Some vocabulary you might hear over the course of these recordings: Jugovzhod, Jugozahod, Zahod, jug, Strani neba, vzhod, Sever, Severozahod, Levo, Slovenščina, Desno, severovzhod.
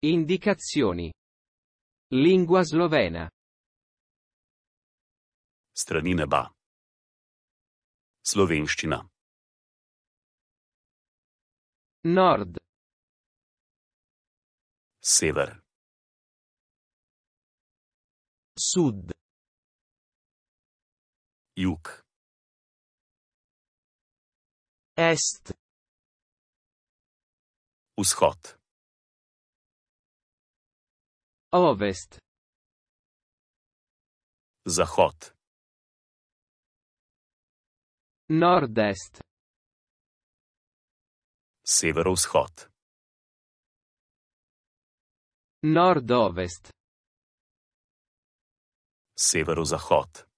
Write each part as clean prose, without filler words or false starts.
Indicazioni. Lingua slovena. Strani neba. Slovenščina. Nord. Sever. Sud. Jug. Est. Vzhod. Ovest. Zahod. Nord-est. Severovzhod. Nord-ovest. Severozahod.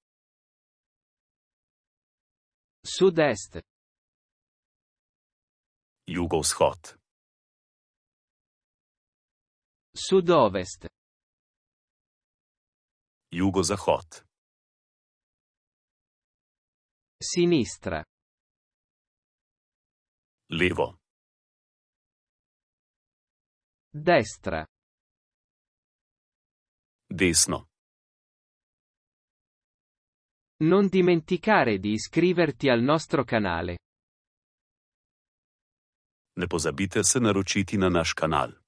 Sud-est. Jugovzhod. Sud-ovest. Jugozahod. Sinistra. Levo. Destra. Desno. Non dimenticare di iscriverti al nostro canale. Ne pozabite se naročiti na naš kanal.